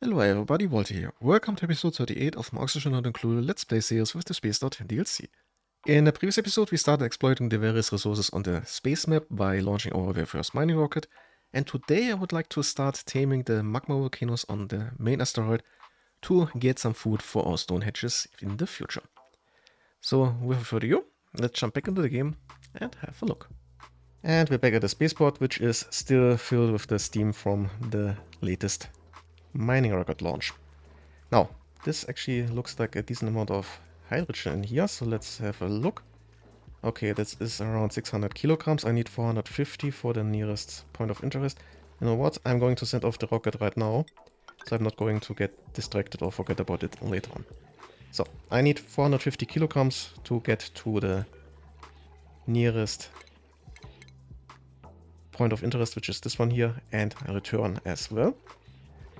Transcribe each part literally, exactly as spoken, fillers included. Hello everybody, Walter here. Welcome to episode thirty-eight of my Oxygen Not Included Let's Play series with the Space Dot D L C. In the previous episode, we started exploiting the various resources on the space map by launching our very first mining rocket, and today I would like to start taming the magma volcanoes on the main asteroid to get some food for our stone hedges in the future. So, without further ado, let's jump back into the game and have a look. And we're back at the spaceport, which is still filled with the steam from the latest mining rocket launch. Now, this actually looks like a decent amount of hydrogen in here, so let's have a look. Okay, this is around six hundred kilograms. I need four hundred fifty for the nearest point of interest. You know what? I'm going to send off the rocket right now, so I'm not going to get distracted or forget about it later on. So, I need four hundred fifty kilograms to get to the nearest point of interest, which is this one here, and return as well,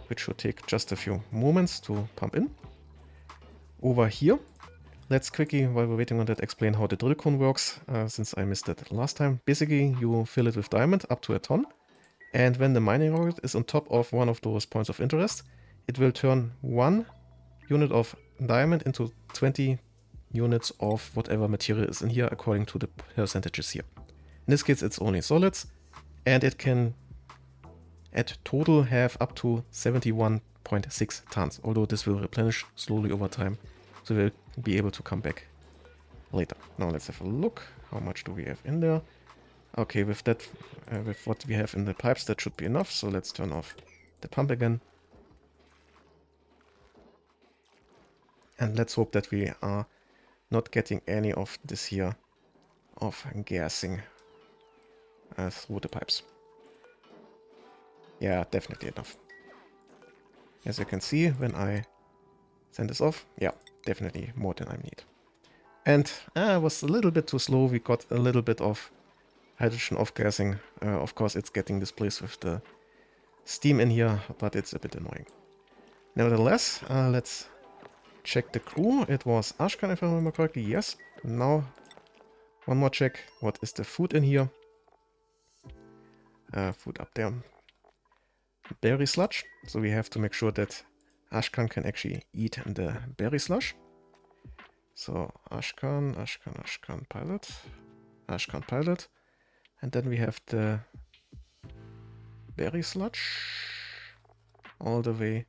which should take just a few moments to pump in. Over here, let's quickly, while we're waiting on that, explain how the drill cone works, uh, since I missed that last time. Basically, you fill it with diamond up to a ton, and when the mining rocket is on top of one of those points of interest, it will turn one unit of diamond into twenty units of whatever material is in here, according to the percentages here. In this case, it's only solids, and it can at total have up to seventy-one point six tons, although this will replenish slowly over time, so we'll be able to come back later. Now let's have a look. How much do we have in there? Okay, with that, uh, with what we have in the pipes, that should be enough, so let's turn off the pump again. And let's hope that we are not getting any of this here of gassing uh, through the pipes. Yeah, definitely enough. As you can see, when I send this off, yeah, definitely more than I need. And I uh, was a little bit too slow. We got a little bit of hydrogen off-gassing. Uh, of course, it's getting displaced with the steam in here, but it's a bit annoying. Nevertheless, uh, let's check the crew. It was Ashkan, if I remember correctly. Yes. Now, one more check. What is the food in here? Uh, food up there. Berry sludge, so we have to make sure that Ashkan can actually eat the berry sludge. So Ashkan, Ashkan, Ashkan pilot, Ashkan pilot, and then we have the berry sludge all the way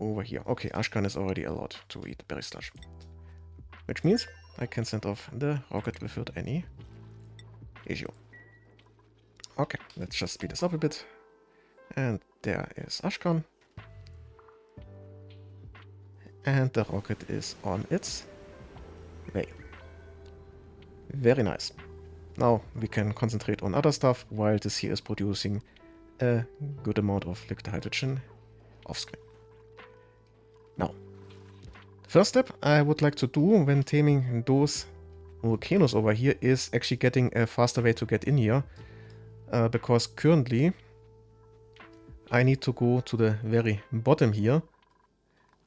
over here. Okay, Ashkan is already allowed to eat berry sludge, which means I can send off the rocket without any issue. Okay, let's just speed this up a bit. And there is Ashkan. And the rocket is on its way. Very nice. Now we can concentrate on other stuff while this here is producing a good amount of liquid hydrogen off screen. Now, the first step I would like to do when taming those volcanoes over here is actually getting a faster way to get in here. Uh, because currently I need to go to the very bottom here,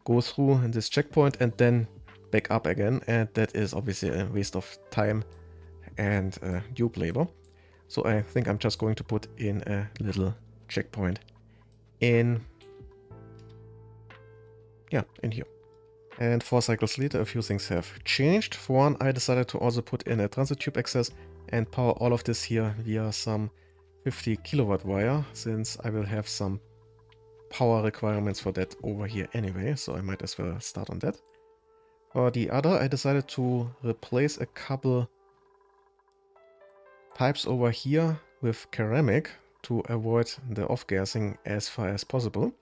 go through this checkpoint and then back up again, and that is obviously a waste of time and uh, dupe labor. So I think I'm just going to put in a little checkpoint in, yeah, in here. And four cycles later, a few things have changed. For one, I decided to also put in a transit tube access and power all of this here via some fifty kilowatt wire, since I will have some power requirements for that over here anyway, so I might as well start on that. For the other, I decided to replace a couple pipes over here with ceramic to avoid the off-gassing as far as possible.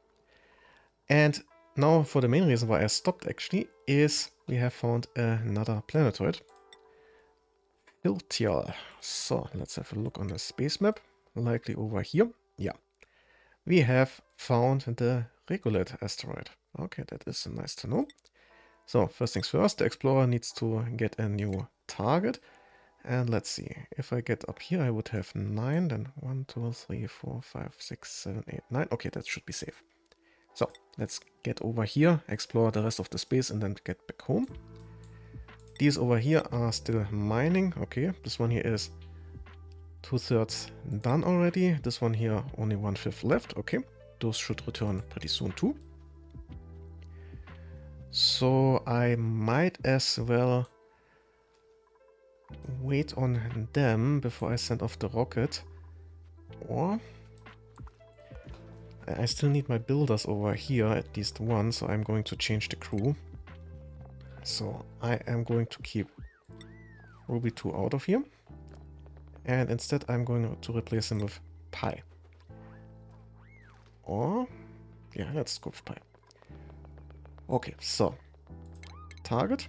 And now for the main reason why I stopped actually is we have found another planetoid. Filtial. So let's have a look on the space map. Likely over here. Yeah, we have found the Regolith asteroid. Okay, that is nice to know. So first things first, the explorer needs to get a new target. And let's see, if I get up here, I would have nine, then one, two, three, four, five, six, seven, eight, nine. Okay, that should be safe. So let's get over here, explore the rest of the space, and then get back home. These over here are still mining. Okay, this one here is two-thirds done already. This one here, only one-fifth left. Okay, those should return pretty soon too. So I might as well wait on them before I send off the rocket. Or I still need my builders over here, at least one, so I'm going to change the crew. So I am going to keep Ruby two out of here. And instead I'm going to replace him with Pi. Or, yeah, let's go for Pi. Okay, so target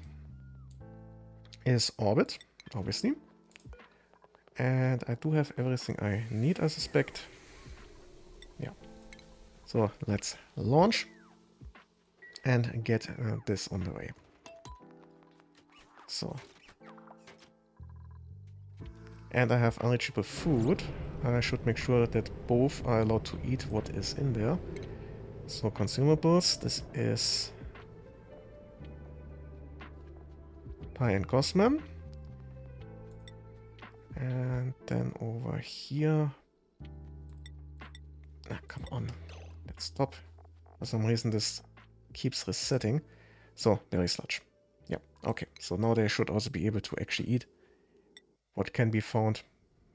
is orbit, obviously. And I do have everything I need, I suspect. Yeah. So let's launch and get uh, this on the way. So. And I have unreachable food. I should make sure that both are allowed to eat what is in there. So consumables, this is Pi and Gosman. And then over here... Ah, come on. Let's stop. For some reason this keeps resetting. So, there is lunch. Yeah, okay. So now they should also be able to actually eat. What can be found...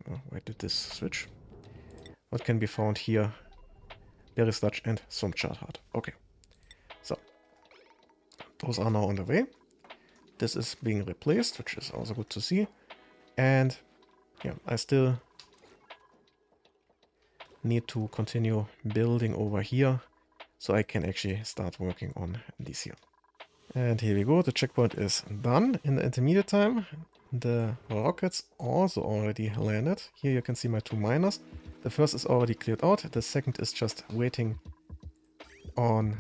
Oh, where did this switch? What can be found here? Berry sludge and some chart heart. Okay. So, those are now on the way. This is being replaced, which is also good to see. And, yeah, I still need to continue building over here, so I can actually start working on this here. And here we go, the checkpoint is done. In the intermediate time, the rockets also already landed. Here you can see my two miners. The first is already cleared out. The second is just waiting on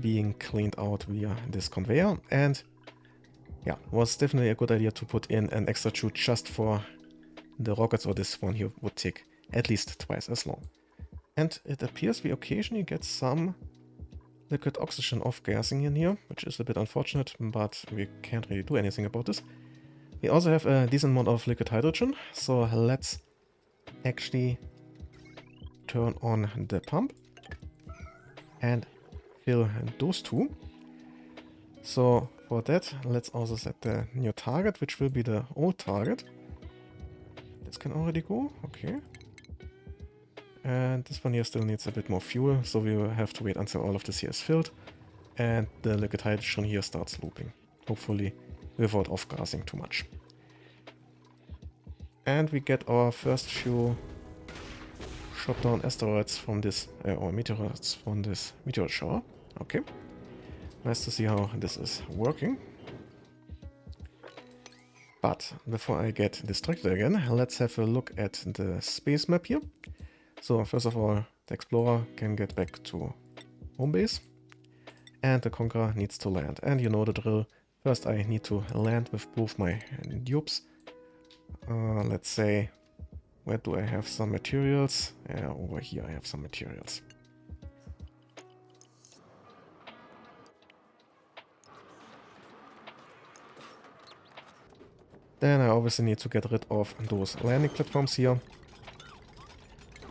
being cleaned out via this conveyor. And yeah, was definitely a good idea to put in an extra chute just for the rockets, or this one here would take at least twice as long. And it appears we occasionally get some liquid oxygen off-gassing in here, which is a bit unfortunate, but we can't really do anything about this. We also have a decent amount of liquid hydrogen, so let's actually turn on the pump and fill those two. So for that, let's also set the new target, which will be the old target. This can already go, okay. And this one here still needs a bit more fuel, so we will have to wait until all of this here is filled and the liquid hydrogen here starts looping. Hopefully without off-gassing too much. And we get our first few shot-down asteroids from this, uh, or meteorites from this meteor shower. Okay, nice to see how this is working. But before I get distracted again, let's have a look at the space map here. So first of all, the Explorer can get back to home base, and the Conqueror needs to land. And you know the drill. First I need to land with both my dupes. Uh, let's say, where do I have some materials? Yeah, over here I have some materials. Then I obviously need to get rid of those landing platforms here.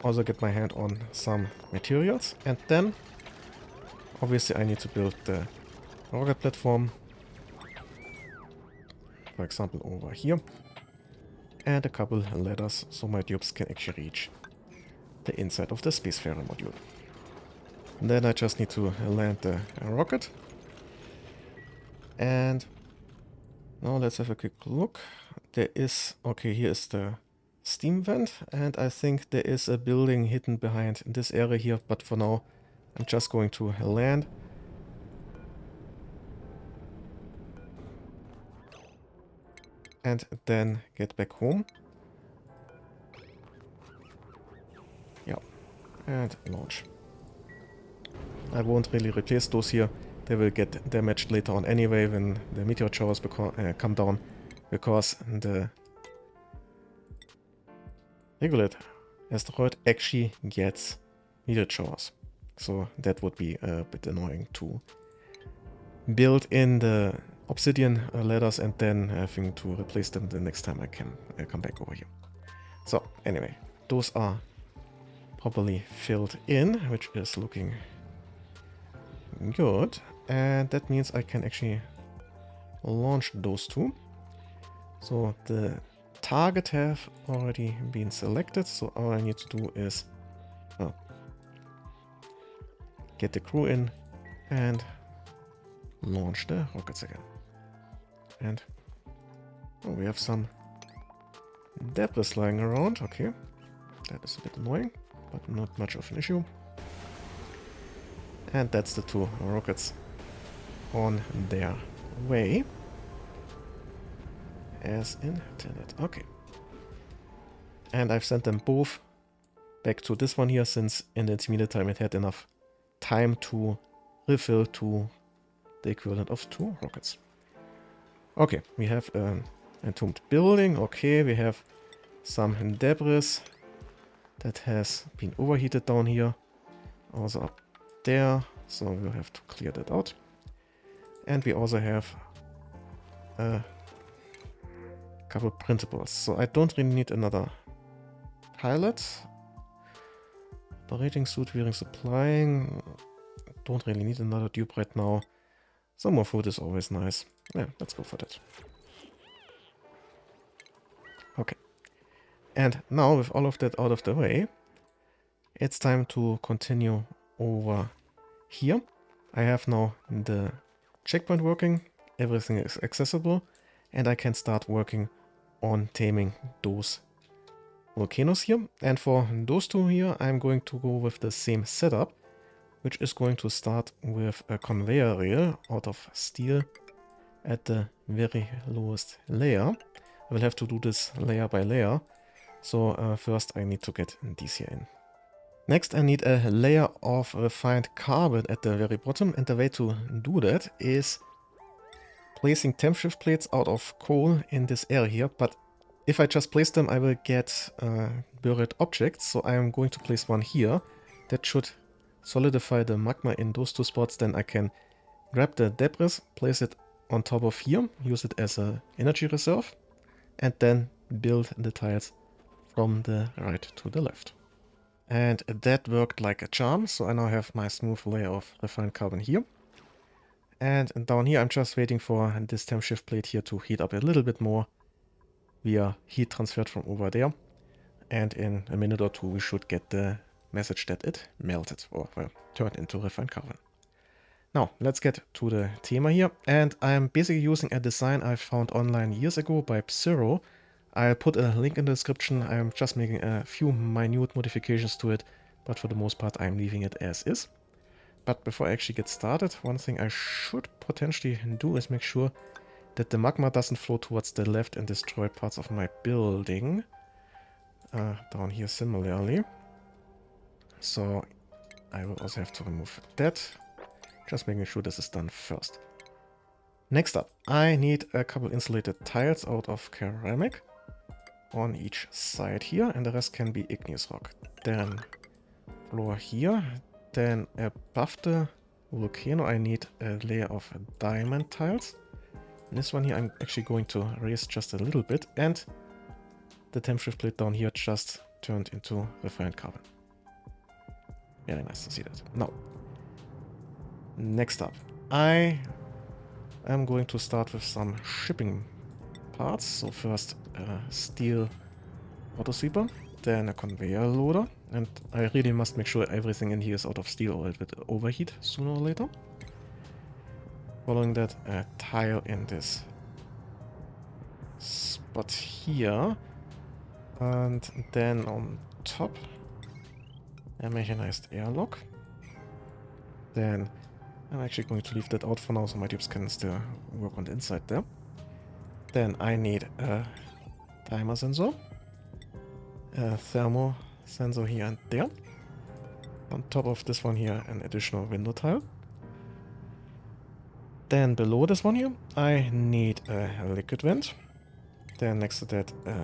Also get my hand on some materials, and then obviously I need to build the rocket platform. For example, over here. And a couple ladders, so my dupes can actually reach the inside of the spacefarer module. And then I just need to land the rocket. And now let's have a quick look. There is... Okay, here is the steam vent. And I think there is a building hidden behind this area here. But for now, I'm just going to land. And then get back home. Yeah, and launch. I won't really replace those here. They will get damaged later on anyway when the meteor showers uh, come down, because the regulate asteroid actually gets meteor showers. So that would be a bit annoying to build in the obsidian uh, ladders and then having to replace them the next time I can uh, come back over here. So anyway, those are properly filled in, which is looking good. And that means I can actually launch those two. So the target have already been selected, so all I need to do is uh, get the crew in and launch the rockets again. And oh, we have some debris lying around. Okay, that is a bit annoying, but not much of an issue. And that's the two rockets on their way, as intended. Okay. And I've sent them both back to this one here, since in the intermediate time it had enough time to refill to the equivalent of two rockets. Okay, we have an entombed building. Okay, we have some debris that has been overheated down here, also up there, so we'll have to clear that out. And we also have a couple printables, so I don't really need another pilot. Operating suit, wearing, supplying, don't really need another dupe right now. Some more food is always nice. Yeah, let's go for that. Okay. And now with all of that out of the way, it's time to continue over here. I have now the checkpoint working, everything is accessible, and I can start working on taming those volcanoes here. And for those two here, I'm going to go with the same setup, which is going to start with a conveyor rail out of steel at the very lowest layer. I will have to do this layer by layer. So uh, first I need to get these here in. Next I need a layer of refined carbon at the very bottom, and the way to do that is placing temp shift plates out of coal in this area here. But if I just place them, I will get uh, buried objects, so I am going to place one here that should solidify the magma in those two spots. Then I can grab the debris, place it on top of here, use it as an energy reserve, and then build the tiles from the right to the left. And that worked like a charm, so I now have my smooth layer of refined carbon here. And down here I'm just waiting for this temp shift plate here to heat up a little bit more via heat transferred from over there. And in a minute or two we should get the message that it melted, or well, turned into refined carbon. Now let's get to the thema here, and I'm basically using a design I found online years ago by prissow. I'll put a link in the description. I'm just making a few minute modifications to it, but for the most part I'm leaving it as is. But before I actually get started, one thing I should potentially do is make sure that the magma doesn't flow towards the left and destroy parts of my building. Uh, down here similarly. So I will also have to remove that, just making sure this is done first. Next up, I need a couple insulated tiles out of ceramic on each side here, and the rest can be igneous rock. Then floor here, then above the volcano I need a layer of diamond tiles. And this one here I'm actually going to raise just a little bit, and the temp shift plate down here just turned into refined carbon. Very nice to see that. Now, next up, I am going to start with some shipping parts. So first a steel auto sweeper, then a conveyor loader, and I really must make sure everything in here is out of steel or it will overheat sooner or later. Following that, a tile in this spot here, and then on top a mechanized airlock. Then I'm actually going to leave that out for now, so my dupes can still work on the inside there. Then I need a timer sensor, a thermo sensor here and there. On top of this one here, an additional window tile. Then below this one here, I need a liquid vent. Then next to that, a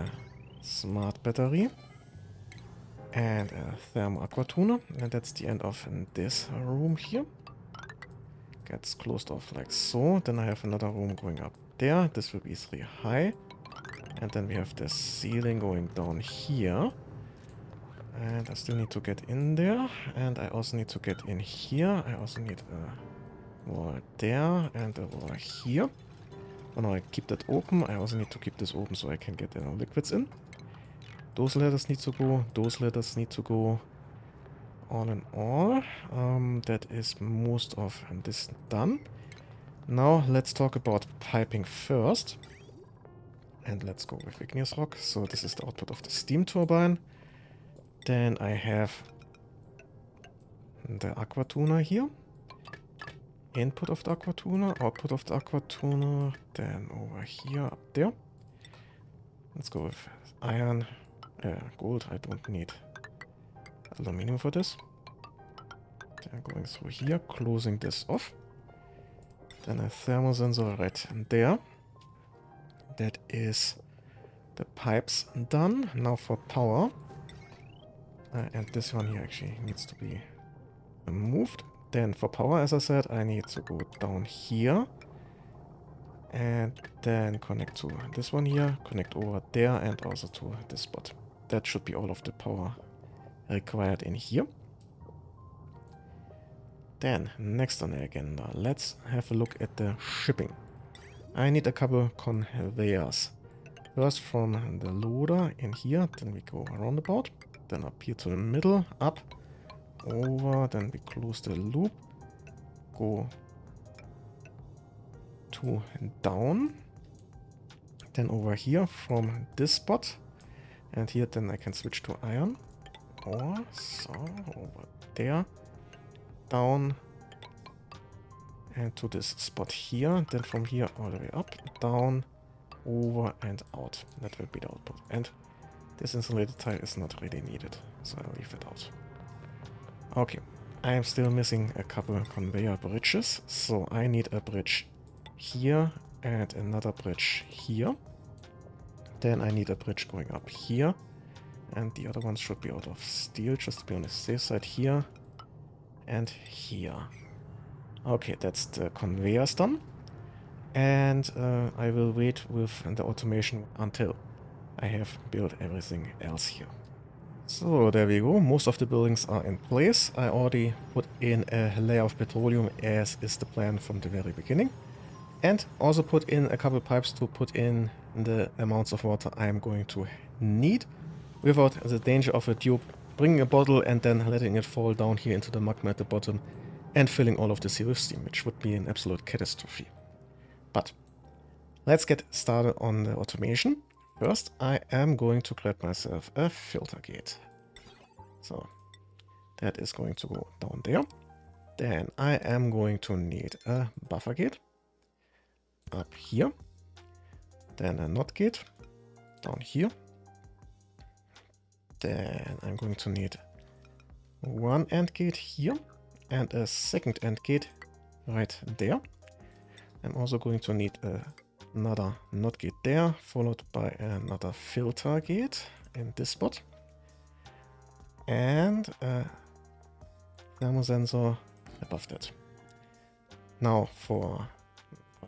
smart battery. And a thermal aqua tuner, and that's the end of this room here. Gets closed off like so. Then I have another room going up there. This will be three high. And then we have the ceiling going down here. And I still need to get in there, and I also need to get in here. I also need a wall there and a wall here. Oh no, I keep that open. I also need to keep this open so I can get the liquids in. Those letters need to go, those letters need to go. All in all, um, that is most of this done. Now let's talk about piping first. And let's go with igneous rock. So this is the output of the steam turbine. Then I have the aquatuna here. Input of the aquatuna, output of the aquatuna, then over here, up there. Let's go with iron, uh, gold, I don't need aluminum for this. Then going through here, closing this off. Then a thermal sensor right there. That is the pipes done. Now for power. Uh, and this one here actually needs to be moved. Then for power, as I said, I need to go down here. And then connect to this one here, connect over there and also to this spot. That should be all of the power required in here. Then, next on the agenda, let's have a look at the shipping. I need a couple conveyors. First from the loader in here, then we go roundabout, then up here to the middle, up, over, then we close the loop, go to down, then over here from this spot, and here then I can switch to iron, or so, over there, down, and to this spot here, then from here all the way up, down, over and out. That will be the output. And this insulated tile is not really needed, so I'll leave it out. Okay, I am still missing a couple conveyor bridges, so I need a bridge here and another bridge here. Then I need a bridge going up here, and the other ones should be out of steel, just to be on the safe side, here and here. Okay, that's the conveyors done, and uh, I will wait with the automation until I have built everything else here. So there we go, most of the buildings are in place. I already put in a layer of petroleum as is the plan from the very beginning, and also put in a couple pipes to put in the amounts of water I am going to need without the danger of a tube bringing a bottle and then letting it fall down here into the magma at the bottom and filling all of this here with steam, which would be an absolute catastrophe. But let's get started on the automation. First, I am going to grab myself a filter gate. So that is going to go down there. Then I am going to need a buffer gate up here. Then a NOT gate down here. Then I'm going to need one AND gate here. And a second end gate right there. I'm also going to need uh, another NOT gate there, followed by another filter gate in this spot. And a thermal sensor above that. Now for,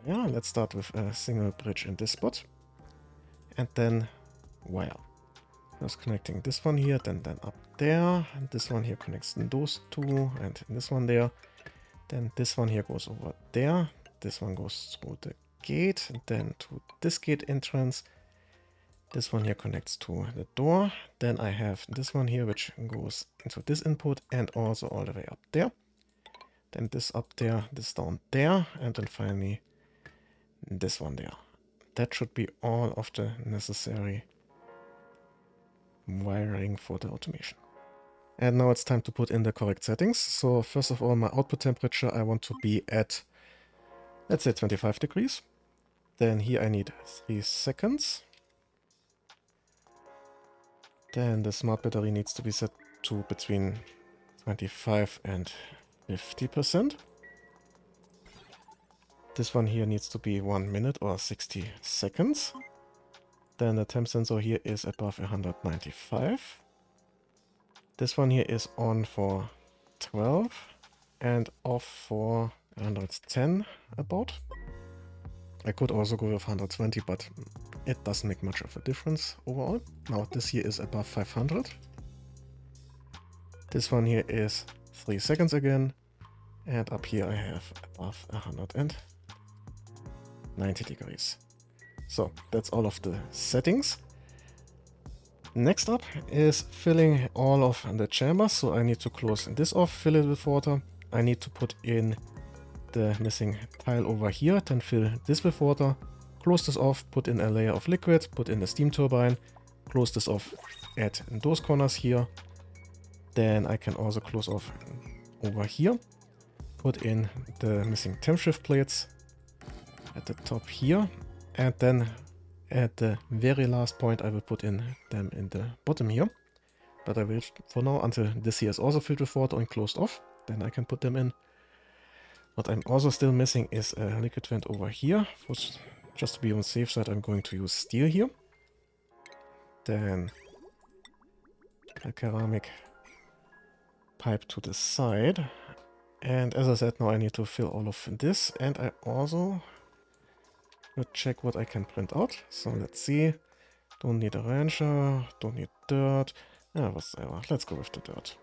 yeah, let's start with a single bridge in this spot. And then wire. Just connecting this one here, then then up there, and this one here connects those two, and this one there. Then this one here goes over there, this one goes through the gate, and then to this gate entrance. This one here connects to the door. Then I have this one here, which goes into this input, and also all the way up there. Then this up there, this down there, and then finally this one there. That should be all of the necessary wiring for the automation. And now it's time to put in the correct settings. So first of all, my output temperature, I want to be at, let's say, twenty-five degrees. Then here I need three seconds. Then the smart battery needs to be set to between twenty-five and fifty percent. This one here needs to be one minute or sixty seconds. Then the temp sensor here is above one hundred ninety-five. This one here is on for twelve and off for one hundred ten about. I could also go with one hundred twenty, but it doesn't make much of a difference overall. Now this here is above five hundred. This one here is three seconds again. And up here I have above one hundred ninety degrees. So that's all of the settings. Next up is filling all of the chambers. So I need to close this off, fill it with water. I need to put in the missing tile over here, then fill this with water. Close this off, put in a layer of liquid, put in the steam turbine. Close this off at those corners here. Then I can also close off over here. Put in the missing temp shift plates at the top here. And then at the very last point, I will put in them in the bottom here. But I will for now until this here is also filled with water and closed off. Then I can put them in. What I'm also still missing is a liquid vent over here. Which, just to be on the safe side, I'm going to use steel here. Then a ceramic pipe to the side. And as I said, now I need to fill all of this. And I also... Let's check what I can print out. So let's see. Don't need a rancher, don't need dirt. Ah, whatever. Let's go with the dirt.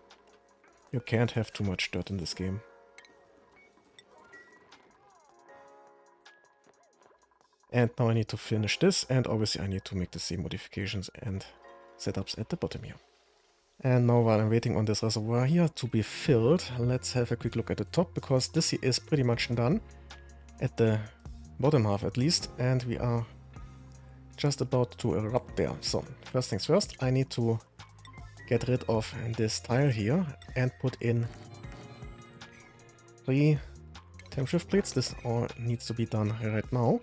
You can't have too much dirt in this game. And now I need to finish this, and obviously I need to make the same modifications and setups at the bottom here. And now while I'm waiting on this reservoir here to be filled, let's have a quick look at the top, because this here is pretty much done. At the bottom half at least, and we are just about to erupt there. So first things first, I need to get rid of this tile here and put in three temp shift plates. This all needs to be done right now.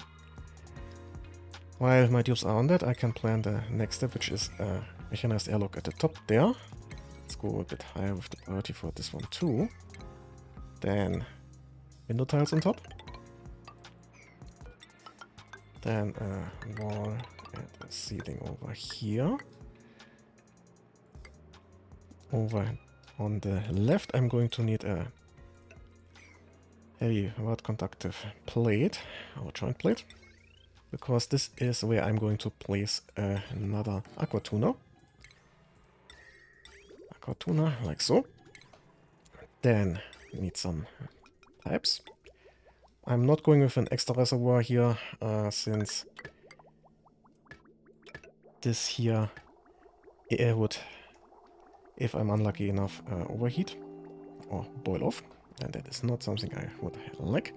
While my tubes are on that, I can plan the next step, which is a mechanized airlock at the top there. Let's go a bit higher with the priority for this one too. Then window tiles on top. Then a wall and a ceiling over here. Over on the left, I'm going to need a heavy rod conductive plate, or joint plate, because this is where I'm going to place another aqua tuner. Aqua tuner, like so. Then we need some pipes. I'm not going with an extra reservoir here, uh, since this here it would, if I'm unlucky enough, uh, overheat or boil off, and that is not something I would like.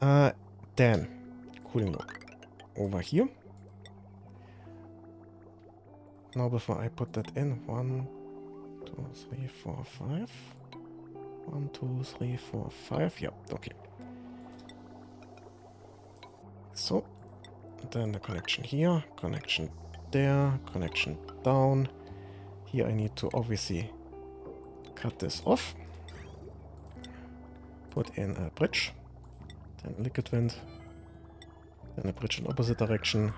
Uh, then cooling lock over here. Now before I put that in, one, two, three, four, five. One, two, three, four, five. Yep, okay. So, then the connection here, connection there, connection down. Here I need to obviously cut this off. Put in a bridge, then a liquid vent, then a bridge in opposite direction,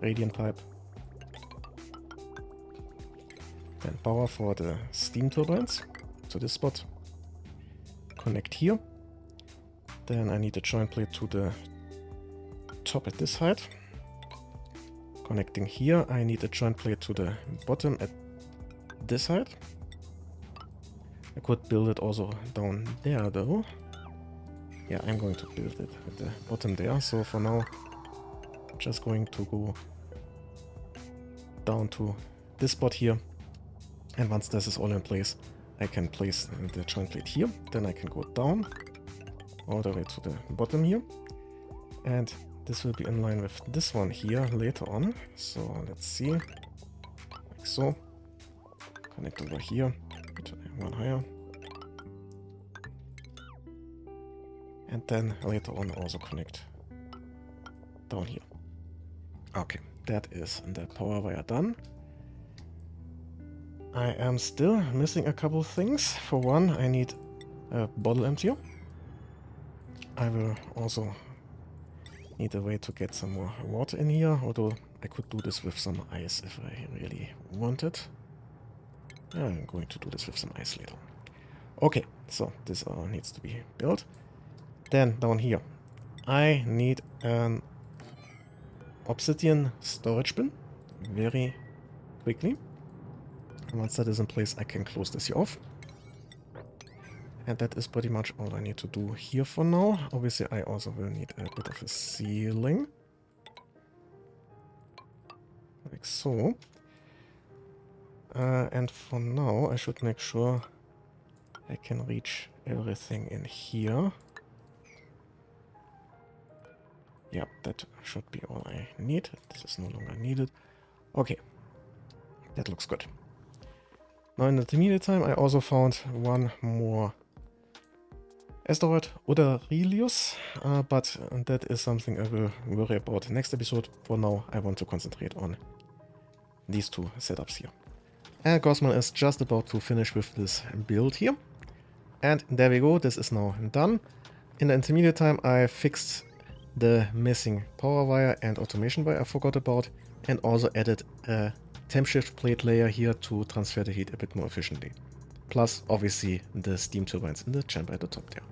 radiant pipe, then power for the steam turbines to this spot. Connect here. Then I need a joint plate to the top at this height. Connecting here, I need a joint plate to the bottom at this height. I could build it also down there though. Yeah, I'm going to build it at the bottom there. So for now, I'm just going to go down to this spot here. And once this is all in place, I can place the joint plate here. Then I can go down all the way to the bottom here. And this will be in line with this one here later on. So let's see. Like so. Connect over here. One higher. And then later on also connect down here. Okay, that is the power wire done. I am still missing a couple things. For one, I need a bottle emptier. I will also need a way to get some more water in here, although I could do this with some ice if I really wanted. I'm going to do this with some ice later. Okay, so this all needs to be built. Then down here, I need an obsidian storage bin very quickly. and once that is in place, I can close this here off. And that is pretty much all I need to do here for now. Obviously, I also will need a bit of a ceiling. Like so. Uh, and for now, I should make sure I can reach everything in here. Yep, that should be all I need. This is no longer needed. Okay. That looks good. Now in the meantime, I also found one more asteroid, Oderilius, uh, but that is something I will worry about next episode. For now, I want to concentrate on these two setups here. And Gosman is just about to finish with this build here. And there we go, this is now done. In the intermediate time, I fixed the missing power wire and automation wire I forgot about, and also added a temp shift plate layer here to transfer the heat a bit more efficiently. Plus, obviously, the steam turbines in the chamber at the top there.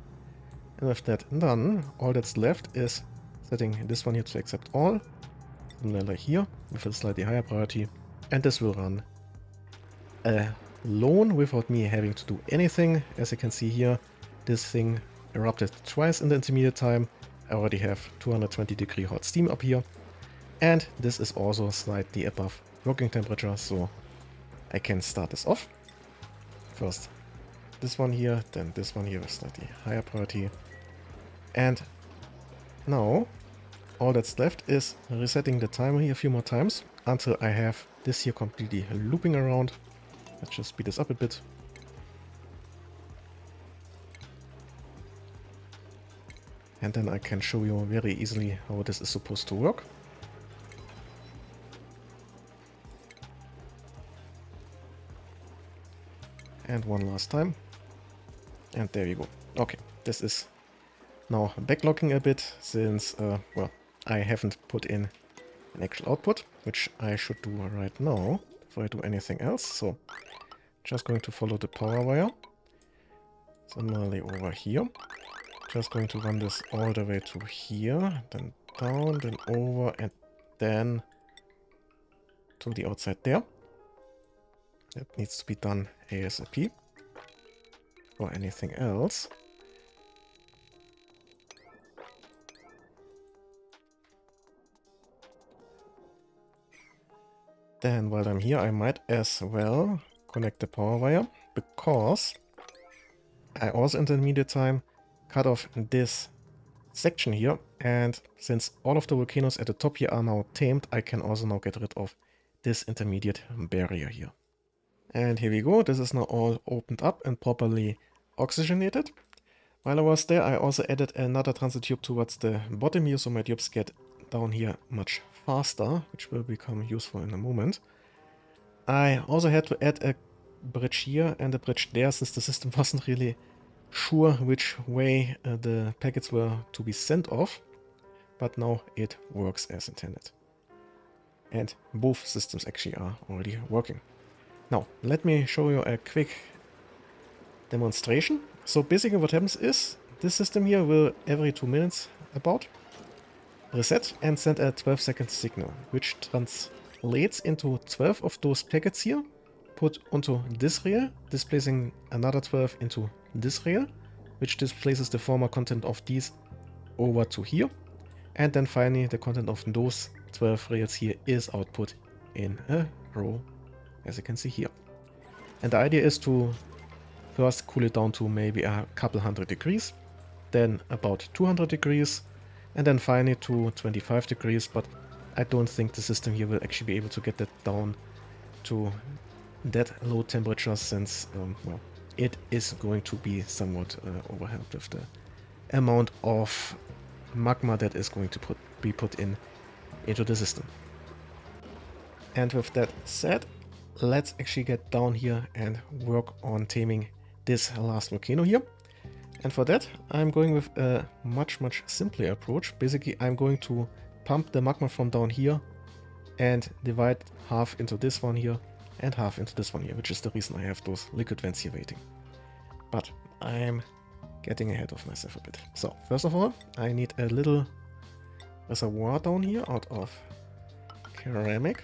And with that done, all that's left is setting this one here to accept all, similarly here, with a slightly higher priority, and this will run alone without me having to do anything. As you can see here, this thing erupted twice in the intermediate time. I already have two hundred twenty degree hot steam up here, and this is also slightly above working temperature, so I can start this off. First this one here, then this one here with slightly higher priority. And now all that's left is resetting the timer here a few more times until I have this here completely looping around. Let's just speed this up a bit. And then I can show you very easily how this is supposed to work. And one last time. And there we go. Okay, this is now backlocking a bit since, uh, well, I haven't put in an actual output, which I should do right now before I do anything else. So, just going to follow the power wire. Similarly over here. Just going to run this all the way to here, then down, then over, and then to the outside there. That needs to be done ASAP. Or anything else. Then while I'm here, I might as well connect the power wire, because I also in the intermediate time cut off this section here, and since all of the volcanoes at the top here are now tamed, I can also now get rid of this intermediate barrier here. And here we go, this is now all opened up and properly oxygenated. While I was there, I also added another transit tube towards the bottom here, so my tubes get down here much faster, which will become useful in a moment. I also had to add a bridge here and a bridge there, since the system wasn't really sure which way uh, the packets were to be sent off, but now it works as intended. And both systems actually are already working. Now, let me show you a quick demonstration. So basically what happens is, this system here will every two minutes about reset and send a twelve second signal, which translates into twelve of those packets here, put onto this rail, displacing another twelve into this rail, which displaces the former content of these over to here. And then finally the content of those twelve rails here is output in a row, as you can see here. And the idea is to first cool it down to maybe a couple hundred degrees, then about two hundred degrees, and then finally to twenty-five degrees, but I don't think the system here will actually be able to get that down to that low temperature, since um, well, it is going to be somewhat uh, overwhelmed with the amount of magma that is going to put, be put in into the system. And with that said, let's actually get down here and work on taming this last volcano here. And for that, I'm going with a much, much simpler approach. Basically, I'm going to pump the magma from down here and divide half into this one here and half into this one here, which is the reason I have those liquid vents here waiting. But I'm getting ahead of myself a bit. So, first of all, I need a little reservoir down here out of ceramic.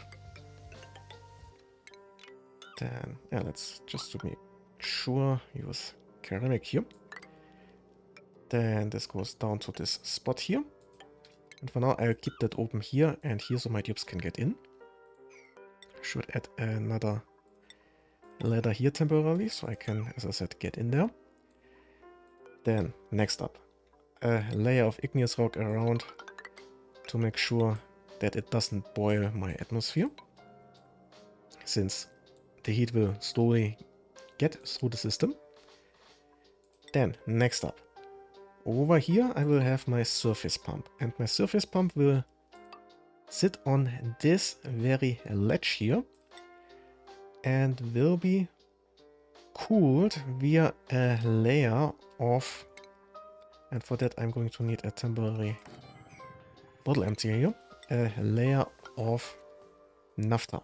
Then, yeah, let's just to make sure use ceramic here. Then this goes down to this spot here. And for now, I'll keep that open here and here so my tubes can get in. Should add another ladder here temporarily so I can, as I said, get in there. Then, next up, a layer of igneous rock around to make sure that it doesn't boil my atmosphere, since the heat will slowly get through the system. Then, next up, over here I will have my surface pump, and my surface pump will sit on this very ledge here and will be cooled via a layer of, and for that I'm going to need a temporary bottle emptier here, a layer of naphtha.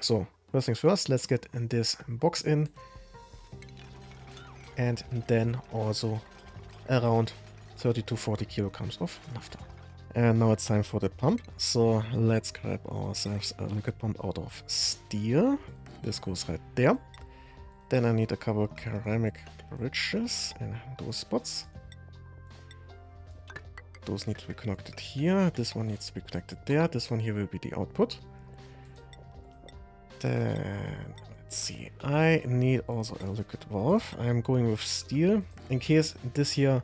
So first things first, let's get in this box in and then also around thirty to forty kilograms of naphtha. And now it's time for the pump, so let's grab ourselves a liquid pump out of steel. This goes right there. Then I need a couple ceramic bridges in those spots. Those need to be connected here, this one needs to be connected there, this one here will be the output. Then, let's see, I need also a liquid valve. I'm going with steel, in case this here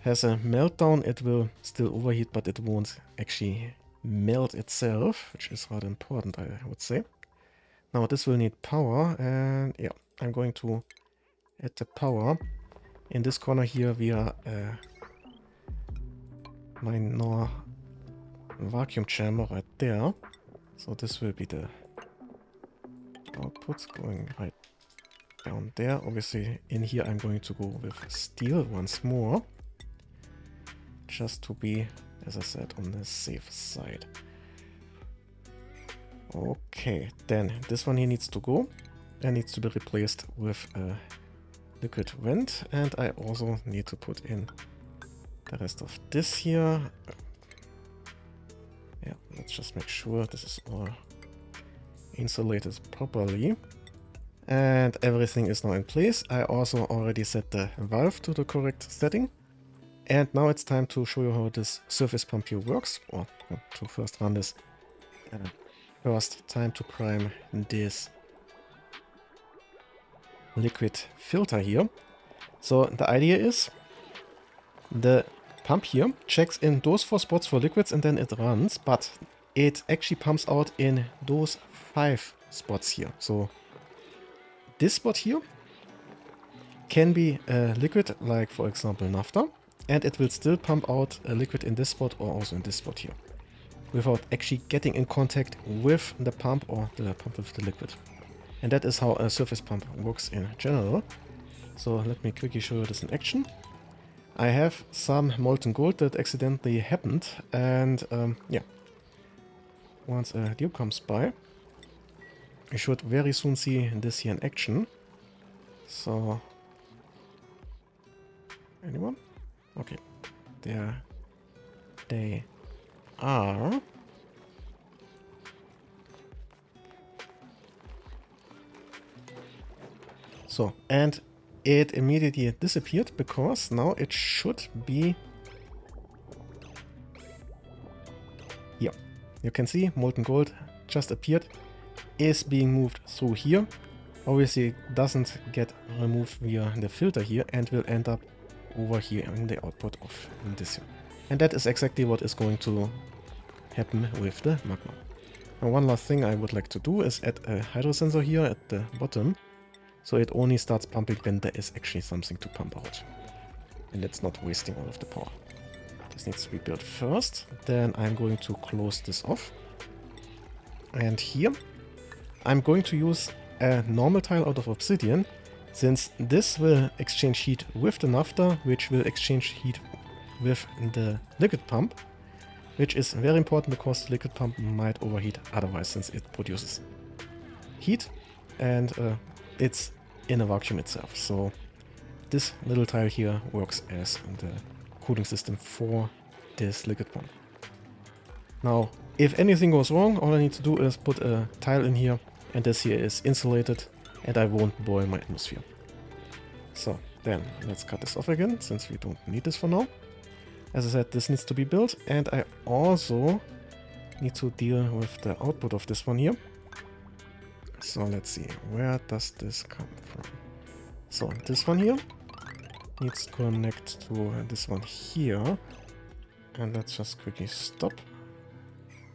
has a meltdown, it will still overheat, but it won't actually melt itself, which is rather important, I would say. Now this will need power, and yeah, I'm going to add the power in this corner here via uh, my NOR vacuum chamber right there. So this will be the output going right down there. Obviously in here I'm going to go with steel once more, just to be, as I said, on the safe side. Okay, then this one here needs to go and needs to be replaced with a liquid vent, and I also need to put in the rest of this here. Yeah, let's just make sure this is all insulated properly. And everything is now in place. I also already set the valve to the correct setting. And now it's time to show you how this surface pump here works, or to first run this. Uh, first time to prime this liquid filter here. So the idea is the pump here checks in those four spots for liquids and then it runs, but it actually pumps out in those five spots here. So this spot here can be a liquid, like for example naphtha, and it will still pump out a liquid in this spot or also in this spot here, without actually getting in contact with the pump or the pump with the liquid. And that is how a surface pump works in general. So let me quickly show you this in action. I have some molten gold that accidentally happened, and um, yeah, once a tube comes by, you should very soon see this here in action. So, anyone? Okay, there they are. So, and it immediately disappeared because now it should be here. You can see molten gold just appeared, is being moved through here. Obviously it doesn't get removed via the filter here and will end up over here in the output of this here. And that is exactly what is going to happen with the magma. Now one last thing I would like to do is add a hydro sensor here at the bottom, so it only starts pumping when there is actually something to pump out. And it's not wasting all of the power. This needs to be built first, then I'm going to close this off. And here I'm going to use a normal tile out of obsidian, since this will exchange heat with the naphtha, which will exchange heat with the liquid pump, which is very important because the liquid pump might overheat otherwise, since it produces heat and uh, it's in a vacuum itself. So this little tile here works as the cooling system for this liquid pump. Now, if anything goes wrong, all I need to do is put a tile in here and this here is insulated, and I won't boil my atmosphere. So then let's cut this off again, since we don't need this for now. As I said, this needs to be built, and I also need to deal with the output of this one here. So let's see, where does this come from? So this one here needs to connect to this one here, and let's just quickly stop,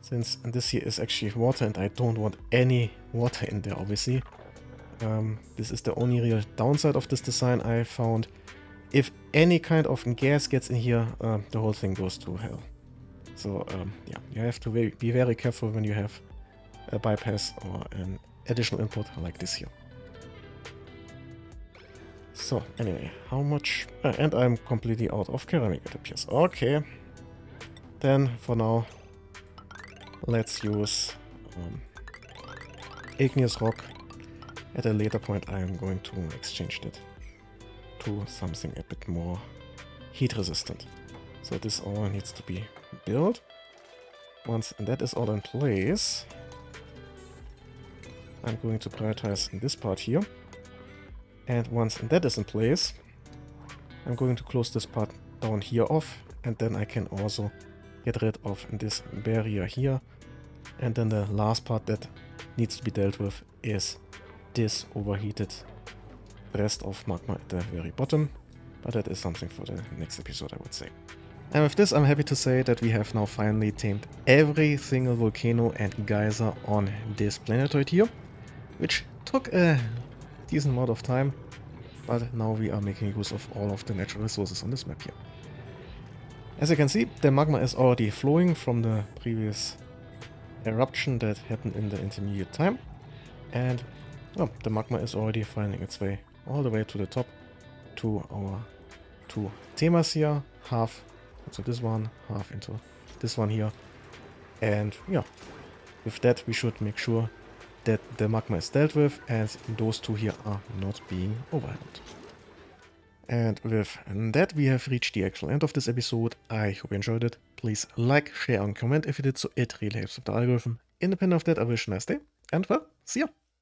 since this here is actually water and I don't want any water in there, obviously. Um, this is the only real downside of this design I found. If any kind of gas gets in here, uh, the whole thing goes to hell. So um, yeah, you have to be very careful when you have a bypass or an additional input like this here. So anyway, how much... Uh, and I'm completely out of ceramic, it appears. Okay. Then for now, let's use um, igneous rock. At a later point I am going to exchange that to something a bit more heat resistant. So this all needs to be built. Once that is all in place, I'm going to prioritize this part here. And once that is in place, I'm going to close this part down here off, and then I can also get rid of this barrier here. And then the last part that needs to be dealt with is this overheated rest of magma at the very bottom, but that is something for the next episode, I would say. And with this, I'm happy to say that we have now finally tamed every single volcano and geyser on this planetoid here, which took a decent amount of time, but now we are making use of all of the natural resources on this map here. As you can see, the magma is already flowing from the previous eruption that happened in the intermediate time, and well, the magma is already finding its way all the way to the top to our two themas here, half into this one, half into this one here. And yeah, with that we should make sure that the magma is dealt with and those two here are not being overwhelmed. And with that we have reached the actual end of this episode. I hope you enjoyed it. Please like, share and comment if you did so. It really helps with the algorithm. Independent of that, I wish you a nice day and well, see ya!